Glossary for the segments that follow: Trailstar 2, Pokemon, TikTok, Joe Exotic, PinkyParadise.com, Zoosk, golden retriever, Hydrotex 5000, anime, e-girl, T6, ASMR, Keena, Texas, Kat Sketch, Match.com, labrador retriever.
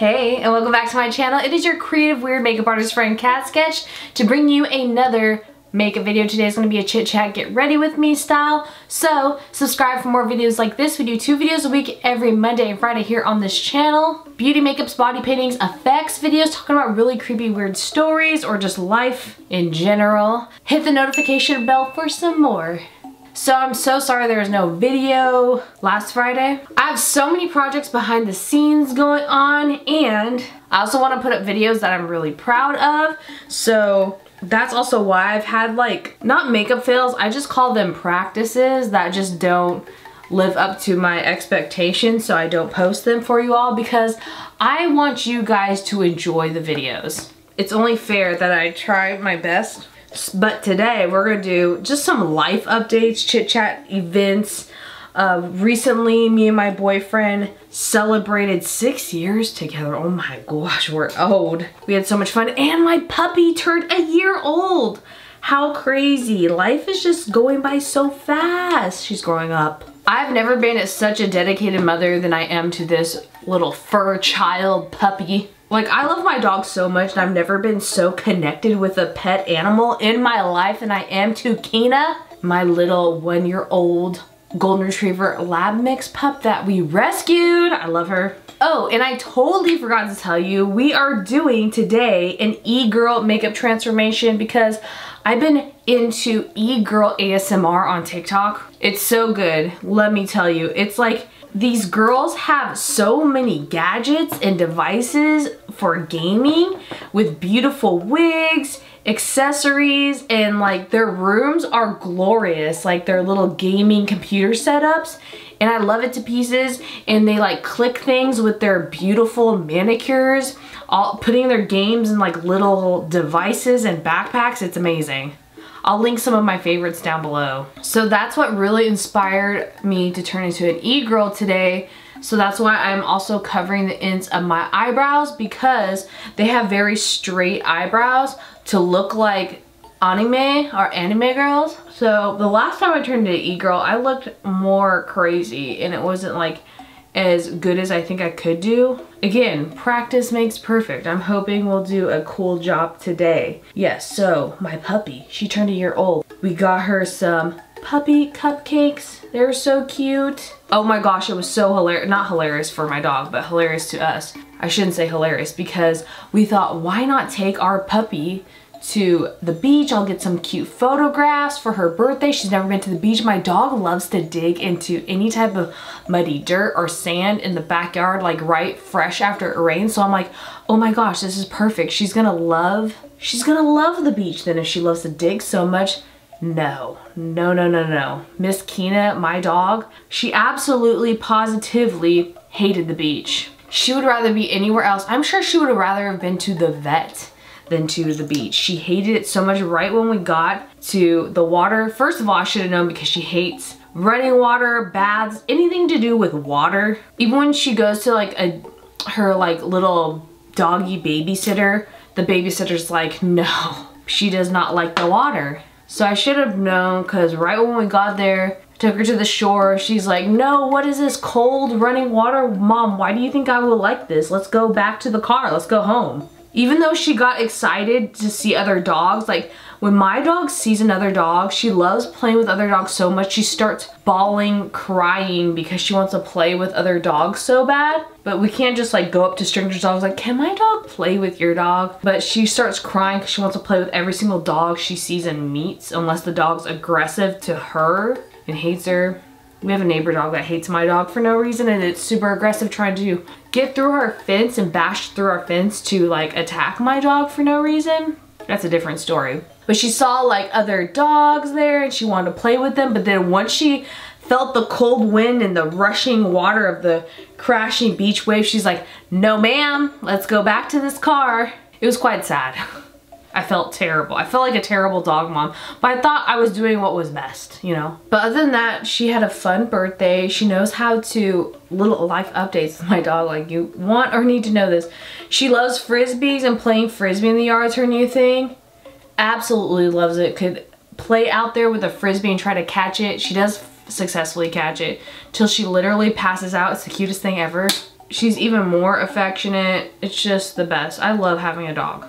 Hey, and welcome back to my channel. It is your creative weird makeup artist friend Kat Sketch to bring you another makeup video. Today is going to be a chit chat, get ready with me style. So subscribe for more videos like this. We do 2 videos a week every Monday and Friday here on this channel. Beauty, makeups, body paintings, effects videos, talking about really creepy weird stories or just life in general. Hit the notification bell for some more. So I'm so sorry there was no video last Friday. I have so many projects behind the scenes going on, and I also want to put up videos that I'm really proud of. So that's also why I've had, like, not makeup fails, I just call them practices that just don't live up to my expectations, so I don't post them for you all because I want you guys to enjoy the videos. It's only fair that I try my best. But today we're gonna do just some life updates, chit chat, events. Recently me and my boyfriend celebrated 6 years together. Oh my gosh, we're old. We had so much fun, and my puppy turned a year old. How crazy. Life is just going by so fast. She's growing up. I've never been such a dedicated mother than I am to this little fur child puppy. Like, I love my dog so much, and I've never been so connected with a pet animal in my life than I am to Keena, my little 1-year-old golden retriever lab mix pup that we rescued. I love her. Oh, and I totally forgot to tell you, we are doing today an e-girl makeup transformation because I've been into e-girl ASMR on TikTok. It's so good, let me tell you. It's like, these girls have so many gadgets and devices for gaming with beautiful wigs, accessories, and like their rooms are glorious, like their little gaming computer setups, and I love it to pieces. And they like click things with their beautiful manicures, all putting their games in like little devices and backpacks. It's amazing. I'll link some of my favorites down below. So that's what really inspired me to turn into an e-girl today. So that's why I'm also covering the ends of my eyebrows, because they have very straight eyebrows to look like anime girls. So the last time I turned into an e-girl, I looked more crazy and it wasn't like as good as I think I could do. Again, practice makes perfect. I'm hoping we'll do a cool job today. Yes, so my puppy, she turned a year old. We got her some puppy cupcakes. They're so cute. Oh my gosh, it was so hilarious. Not hilarious for my dog, but hilarious to us. I shouldn't say hilarious, because we thought, why not take our puppy to the beach? I'll get some cute photographs for her birthday. She's never been to the beach. My dog loves to dig into any type of muddy dirt or sand in the backyard, like right fresh after it rains. So I'm like, oh my gosh, this is perfect. She's gonna love the beach then if she loves to dig so much. No. Miss Keena, my dog, she absolutely positively hated the beach. She would rather be anywhere else. I'm sure she would have rather have been to the vet than to the beach. She hated it so much right when we got to the water. First of all, I should have known, because she hates running water, baths, anything to do with water. Even when she goes to like her little doggy babysitter, the babysitter's like, no, she does not like the water. So I should have known, because right when we got there, took her to the shore, she's like, no, what is this cold running water? Mom, why do you think I will like this? Let's go back to the car, let's go home. Even though she got excited to see other dogs, like when my dog sees another dog, she loves playing with other dogs so much. She starts bawling, crying, because she wants to play with other dogs so bad. But we can't just like go up to strangers' dogs like, can my dog play with your dog? But she starts crying because she wants to play with every single dog she sees and meets, unless the dog's aggressive to her and hates her. We have a neighbor dog that hates my dog for no reason, and it's super aggressive, trying to get through our fence and bash through our fence to like attack my dog for no reason. That's a different story. But she saw like other dogs there and she wanted to play with them, but then once she felt the cold wind and the rushing water of the crashing beach wave, she's like, no ma'am, let's go back to this car. It was quite sad. I felt terrible. I felt like a terrible dog mom, but I thought I was doing what was best, you know? But other than that, she had a fun birthday. She knows how to, little life updates with my dog, like you want or need to know this. She loves Frisbees, and playing Frisbee in the yard is her new thing. Absolutely loves it. Could play out there with a Frisbee and try to catch it. She does successfully catch it till she literally passes out. It's the cutest thing ever. she's even more affectionate. It's just the best. I love having a dog.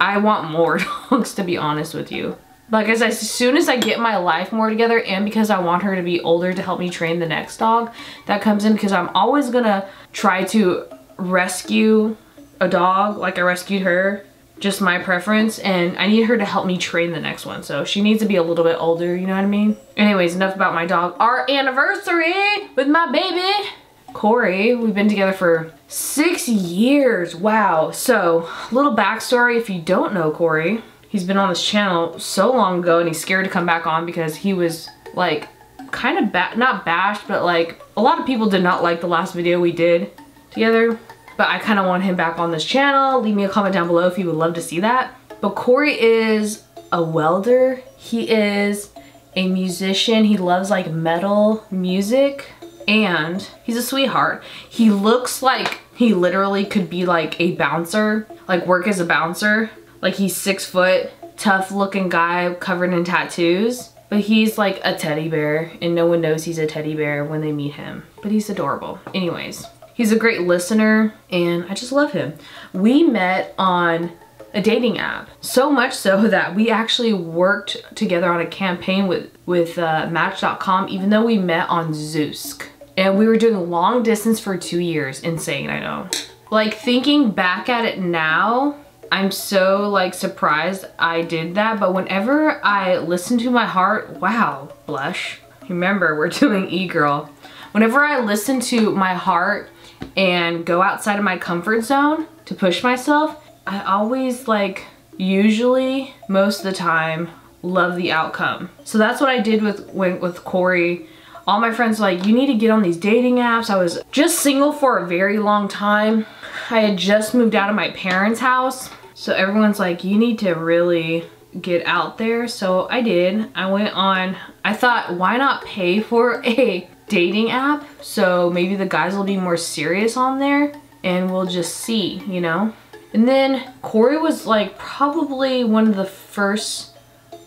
I want more dogs, to be honest with you. But guys, as soon as I get my life more together, and because I want her to be older to help me train the next dog that comes in, because I'm always gonna try to rescue a dog like I rescued her, just my preference, and I need her to help me train the next one. So she needs to be a little bit older, you know what I mean? Anyways, enough about my dog. Our anniversary with my baby, Corey. We've been together for 6 years, wow. So, little backstory if you don't know Corey. He's been on this channel so long ago and he's scared to come back on because he was like kind of not bashed, but like a lot of people did not like the last video we did together. But I kind of want him back on this channel. Leave me a comment down below if you would love to see that. But Corey is a welder. He is a musician. He loves like metal music and he's a sweetheart. He looks like he literally could be like a bouncer, like work as a bouncer. Like he's 6 foot, tough looking guy covered in tattoos, but he's like a teddy bear and no one knows he's a teddy bear when they meet him, but he's adorable. Anyways, he's a great listener and I just love him. We met on a dating app, so much so that we actually worked together on a campaign with Match.com, even though we met on Zoosk. And we were doing long distance for 2 years. Insane, I know. Like thinking back at it now, I'm so like surprised I did that, but whenever I listen to my heart, wow, blush. Remember, we're doing e-girl. Whenever I listen to my heart and go outside of my comfort zone to push myself, I always like, usually, most of the time, love the outcome. So that's what I did with Corey. All my friends were like, you need to get on these dating apps. I was just single for a very long time. I had just moved out of my parents' house. So everyone's like, you need to really get out there. So I did. I went on, I thought, why not pay for a dating app? So maybe the guys will be more serious on there and we'll just see, you know? And then Corey was like probably one of the first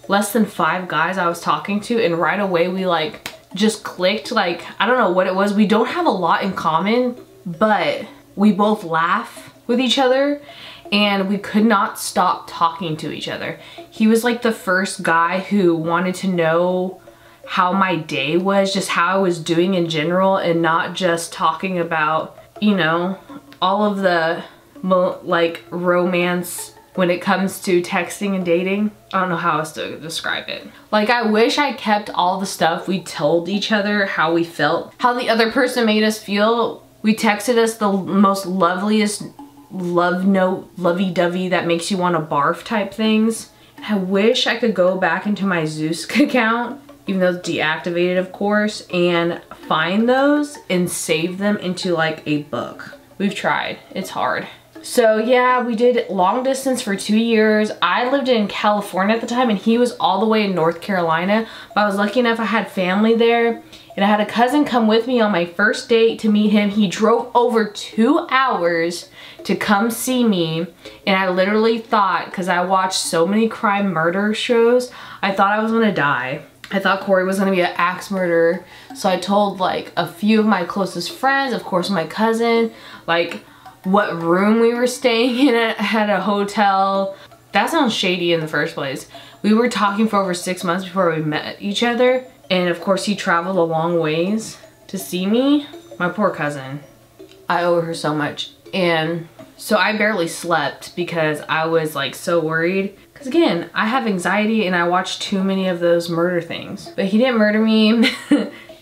less than 5 guys I was talking to, and right away we like just clicked. Like, I don't know what it was. We don't have a lot in common, but we both laugh with each other and we could not stop talking to each other. He was like the first guy who wanted to know how my day was, just how I was doing in general, and not just talking about, you know, all of the like romance when it comes to texting and dating. I don't know how else to describe it. Like, I wish I kept all the stuff we told each other, how we felt, how the other person made us feel. We texted us the most loveliest love note, lovey-dovey that makes you want to barf type things. I wish I could go back into my Zoosk account, even though it's deactivated of course, and find those and save them into like a book. We've tried, it's hard. So yeah, we did long distance for 2 years. I lived in California at the time and he was all the way in North Carolina, but I was lucky enough I had family there. And I had a cousin come with me on my first date to meet him. He drove over 2 hours to come see me. And I literally thought, because I watched so many crime murder shows, I thought I was gonna die. I thought Corey was gonna be an axe murderer. So I told like a few of my closest friends, of course my cousin, like what room we were staying in at a hotel. That sounds shady in the first place. We were talking for over 6 months before we met each other. And of course he traveled a long ways to see me. My poor cousin, I owe her so much. And so I barely slept because I was like so worried. Cause again, I have anxiety and I watch too many of those murder things. But he didn't murder me.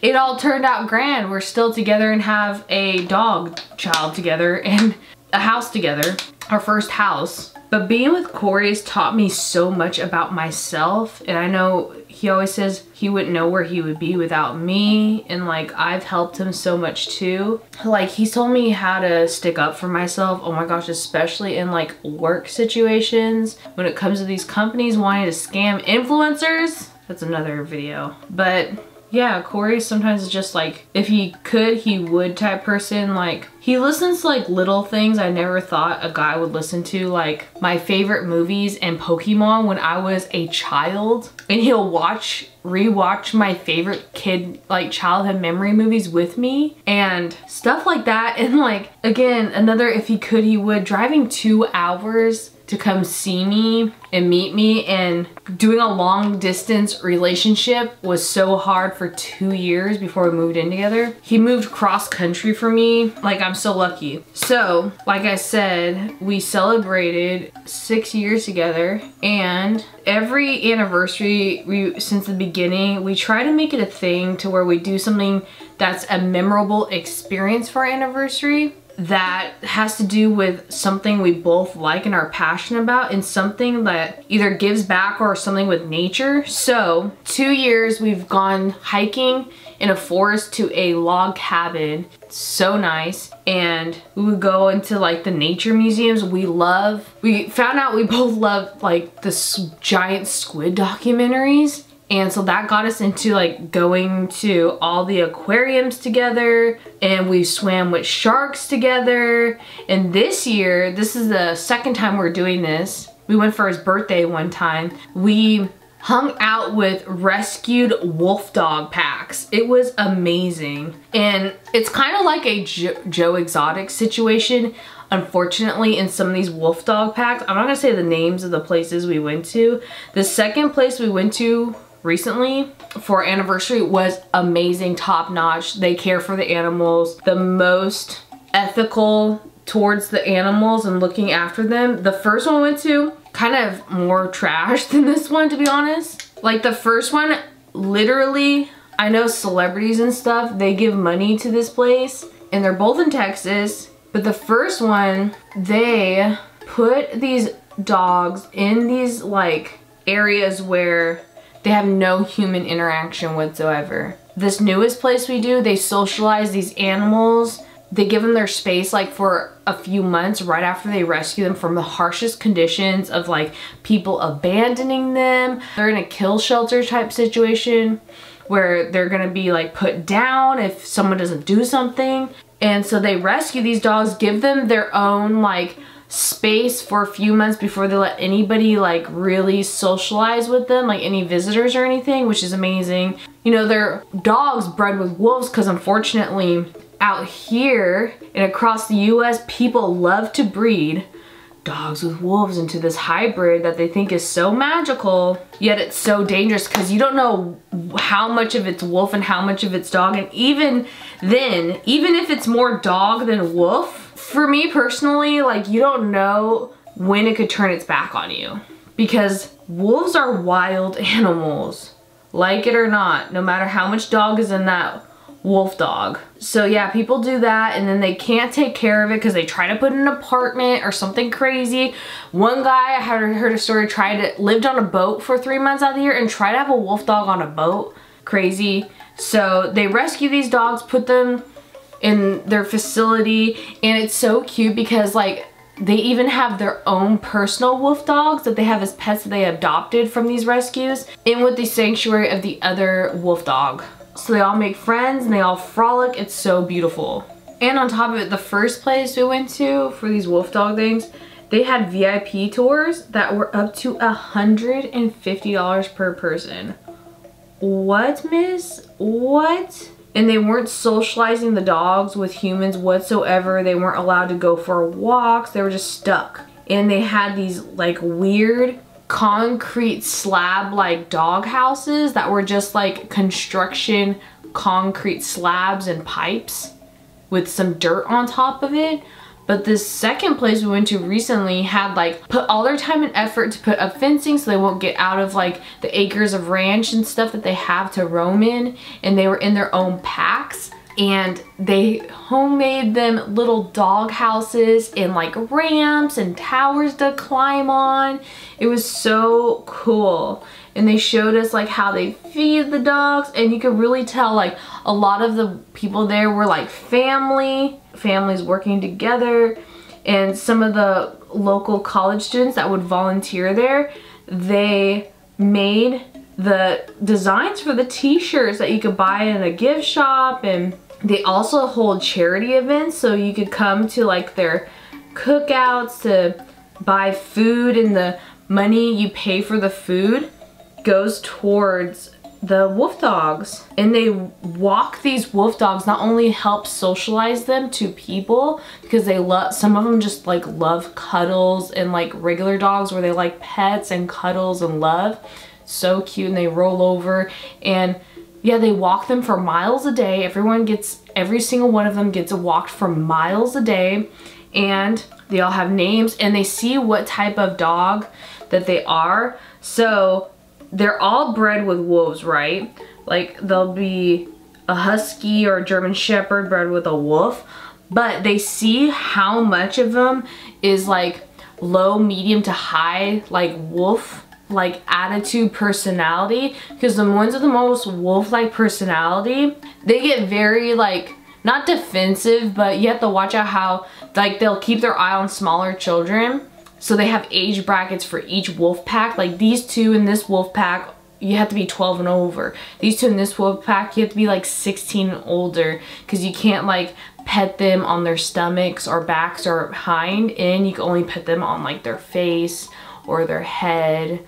It all turned out grand. We're still together and have a dog child together and a house together, our first house. But being with Corey has taught me so much about myself. And I know he always says he wouldn't know where he would be without me. And like, I've helped him so much too. Like, he's told me how to stick up for myself. Oh my gosh, especially in like work situations. When it comes to these companies wanting to scam influencers, that's another video. But Yeah, Corey sometimes is just like, if he could, he would type person. Like, he listens to like little things I never thought a guy would listen to, like my favorite movies and Pokemon when I was a child. And he'll rewatch my favorite childhood memory movies with me and stuff like that. And like, again, another if he could, he would, driving 2 hours to come see me and meet me, and doing a long distance relationship was so hard for 2 years before we moved in together. He moved cross country for me. Like, I'm so lucky. So like I said, we celebrated 6 years together, and every anniversary since the beginning, we try to make it a thing to where we do something that's a memorable experience for our anniversary. That has to do with something we both like and are passionate about, and something that either gives back or something with nature. So 2 years we've gone hiking in a forest to a log cabin. So nice. And we would go into like the nature museums we love. We found out we both love like the giant squid documentaries. And so that got us into like going to all the aquariums together, and we swam with sharks together. And this year, this is the second time we're doing this. We went for his birthday one time. We hung out with rescued wolf dog packs. It was amazing. And it's kind of like a Joe Exotic situation. Unfortunately, in some of these wolf dog packs, I'm not gonna say the names of the places we went to. The second place we went to recently for anniversary was amazing, top notch. They care for the animals, the most ethical towards the animals and looking after them. The first one we went to, kind of more trash than this one, to be honest. Like the first one, literally, I know celebrities and stuff, they give money to this place, and they're both in Texas, but the first one, they put these dogs in these like areas where they have no human interaction whatsoever. This newest place we do, they socialize these animals. They give them their space like for a few months right after they rescue them from the harshest conditions of like people abandoning them. They're in a kill shelter type situation where they're gonna be like put down if someone doesn't do something. And so they rescue these dogs, give them their own like space for a few months before they let anybody like really socialize with them, like any visitors or anything, which is amazing. You know, they're dogs bred with wolves because unfortunately out here and across the US, people love to breed dogs with wolves into this hybrid that they think is so magical, yet it's so dangerous because you don't know how much of it's wolf and how much of it's dog. And even then, even if it's more dog than wolf, for me personally, like you don't know when it could turn its back on you, because wolves are wild animals, like it or not, no matter how much dog is in that wolf dog. So yeah, people do that, and then they can't take care of it because they try to put in an apartment or something crazy. One guy, I had heard a story, lived on a boat for 3 months out of the year and tried to have a wolf dog on a boat. Crazy. So they rescue these dogs, put them in their facility, and it's so cute because like they even have their own personal wolf dogs that they have as pets that they adopted from these rescues in with the sanctuary of the other wolf dog. So they all make friends and they all frolic. It's so beautiful. And on top of it, the first place we went to for these wolf dog things, they had VIP tours that were up to $150 per person. What, miss? What? And they weren't socializing the dogs with humans whatsoever. They weren't allowed to go for walks. They were just stuck. And they had these like weird concrete slab like dog houses that were just like construction concrete slabs and pipes with some dirt on top of it. But this second place we went to recently had like put all their time and effort to put up fencing so they won't get out of like the acres of ranch and stuff that they have to roam in. And they were in their own packs, and they homemade them little dog houses and like ramps and towers to climb on. It was so cool. And they showed us like how they feed the dogs, and you could really tell like a lot of the people there were like families working together. And some of the local college students that would volunteer there, they made the designs for the t-shirts that you could buy in a gift shop, and they also hold charity events, so you could come to like their cookouts to buy food, and the money you pay for the food goes towards the wolf dogs. And they walk these wolf dogs, not only help socialize them to people, because they love, some of them just like love cuddles, and like regular dogs where they like pets and cuddles and love. So cute. And they roll over, and yeah, they walk them for miles a day. Every single one of them gets walked for miles a day, and they all have names, and they see what type of dog that they are. So they're all bred with wolves, right? Like they'll be a husky or a German shepherd bred with a wolf, but they see how much of them is like low, medium to high, like wolf, like attitude, personality, because the ones with the most wolf-like personality, they get very like, not defensive, but you have to watch out how like they'll keep their eye on smaller children. So they have age brackets for each wolf pack. Like these two in this wolf pack, you have to be 12 and over. These two in this wolf pack, you have to be like 16 and older, because you can't like pet them on their stomachs or backs or behind, and you can only pet them on like their face or their head.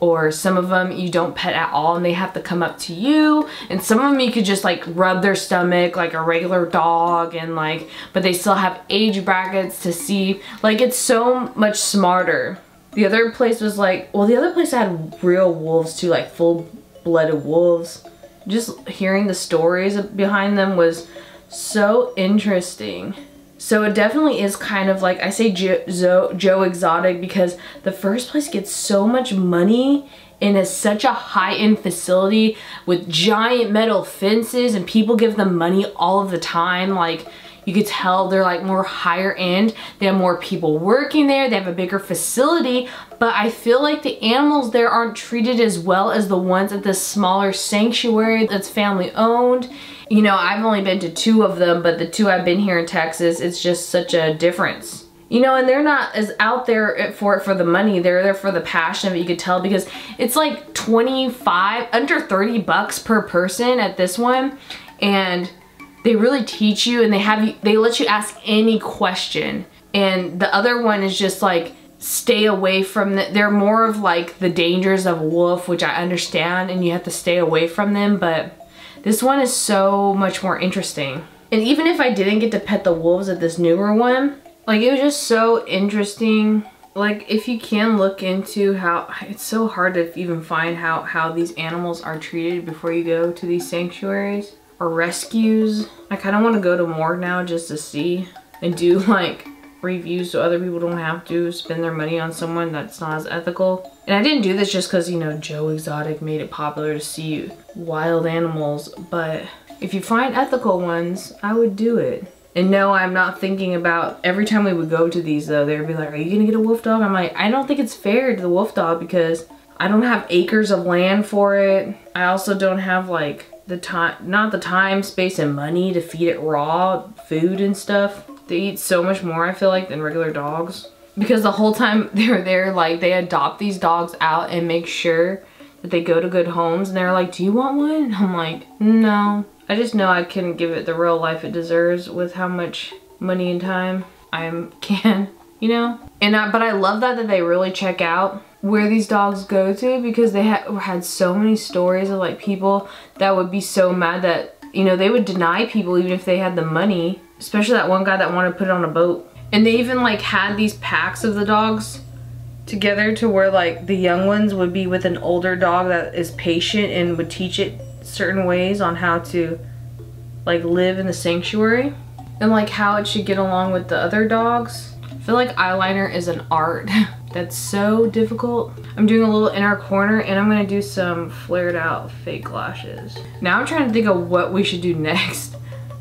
Or some of them you don't pet at all and they have to come up to you. And some of them you could just like rub their stomach like a regular dog, and like, but they still have age brackets to see. Like it's so much smarter. The other place was like, well, the other place had real wolves too, like full-blooded wolves. Just hearing the stories behind them was so interesting. So it definitely is kind of like, I say Joe Exotic, because the first place gets so much money and is such a high-end facility with giant metal fences, and people give them money all of the time. Like you could tell they're like more higher end. They have more people working there. They have a bigger facility, but I feel like the animals there aren't treated as well as the ones at this smaller sanctuary that's family owned. You know, I've only been to two of them, but the two I've been here in Texas, it's just such a difference. You know, and they're not as out there for the money. They're there for the passion, but you could tell because it's like 25, under 30 bucks per person at this one. And they really teach you, and they let you ask any question. And the other one is just like, stay away from them. They're more of like the dangers of a wolf, which I understand, and you have to stay away from them, but this one is so much more interesting. And even if I didn't get to pet the wolves at this newer one, like it was just so interesting. Like if you can look into how, it's so hard to even find how these animals are treated before you go to these sanctuaries or rescues. I kind of want to go to more now just to see and do like reviews so other people don't have to spend their money on someone that's not as ethical. And I didn't do this just because, you know, Joe Exotic made it popular to see wild animals, but if you find ethical ones, I would do it. And no, I'm not thinking about, every time we would go to these though, they would be like, are you gonna get a wolf dog? I'm like, I don't think it's fair to the wolf dog because I don't have acres of land for it. I also don't have like the time, not the time, space, and money to feed it raw food and stuff. They eat so much more, I feel like, than regular dogs. Because the whole time they're there, like they adopt these dogs out and make sure that they go to good homes, and they're like, do you want one? And I'm like, no. I just know I can give it the real life it deserves with how much money and time I can, you know? And but I love that they really check out where these dogs go to, because they had so many stories of like people that would be so mad that, you know, they would deny people even if they had the money, especially that one guy that wanted to put it on a boat. And they even like had these packs of the dogs together to where like the young ones would be with an older dog that is patient and would teach it certain ways on how to like live in the sanctuary and like how it should get along with the other dogs. I feel like eyeliner is an art that's so difficult. I'm doing a little inner corner, and I'm gonna do some flared out fake lashes. Now I'm trying to think of what we should do next.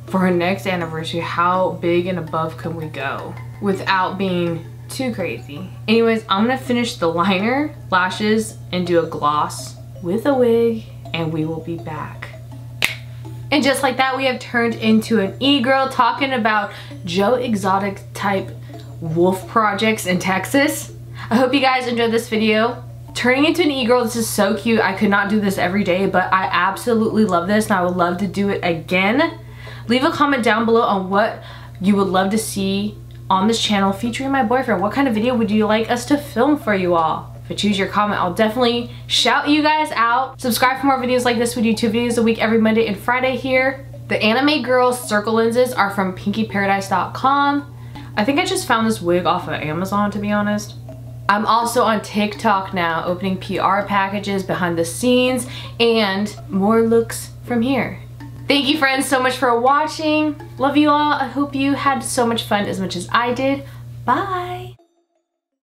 For our next anniversary, how big and above can we go without being too crazy? Anyways, I'm gonna finish the liner, lashes, and do a gloss with a wig, and we will be back. And just like that, we have turned into an e-girl talking about Joe Exotic type wolf projects in Texas. I hope you guys enjoyed this video. turning into an e-girl. This is so cute. I could not do this every day, but I absolutely love this and I would love to do it again. Leave a comment down below on what you would love to see on this channel featuring my boyfriend. What kind of video would you like us to film for you all? If I choose your comment, I'll definitely shout you guys out. Subscribe for more videos like this. We do 2 videos a week every Monday and Friday here. The Anime Girls circle lenses are from PinkyParadise.com. I think I just found this wig off of Amazon, to be honest. I'm also on TikTok now, opening PR packages, behind the scenes, and more looks from here. Thank you, friends, so much for watching. Love you all. I hope you had so much fun as much as I did. Bye.